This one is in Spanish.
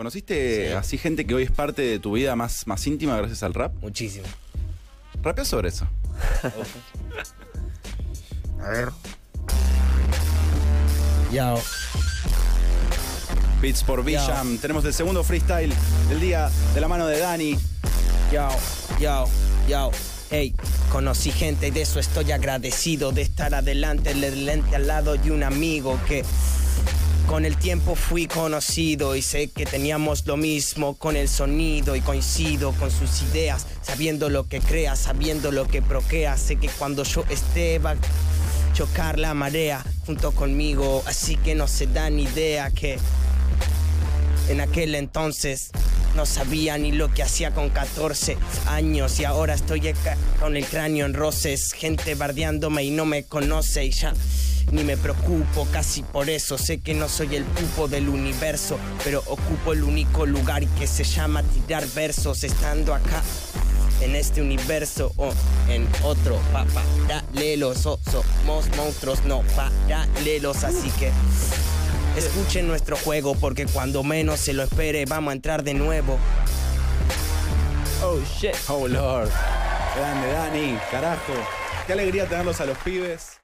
¿Conociste así gente que hoy es parte de tu vida más íntima gracias al rap? Muchísimo. Rapea sobre eso. A ver. Yao. Beats por Bisham. Tenemos el segundo freestyle del día de la mano de Dani. Yao, yao, yao. Hey, conocí gente y de eso estoy agradecido, de estar adelante, el lente al lado y un amigo que con el tiempo fui conocido y sé que teníamos lo mismo con el sonido y coincido con sus ideas, sabiendo lo que creas, sabiendo lo que proqueas, sé que cuando yo esté va a chocar la marea junto conmigo, así que no se dan idea que en aquel entonces no sabía ni lo que hacía con 14 años y ahora estoy con el cráneo en roces, gente bardeándome y no me conoce y ya ni me preocupo casi por eso, sé que no soy el pupo del universo, pero ocupo el único lugar que se llama tirar versos, estando acá en este universo o en otro paralelos, somos monstruos no paralelos, así que escuchen nuestro juego porque cuando menos se lo espere vamos a entrar de nuevo. Oh shit. Oh lord. Grande Dani, carajo. Qué alegría tenerlos a los pibes.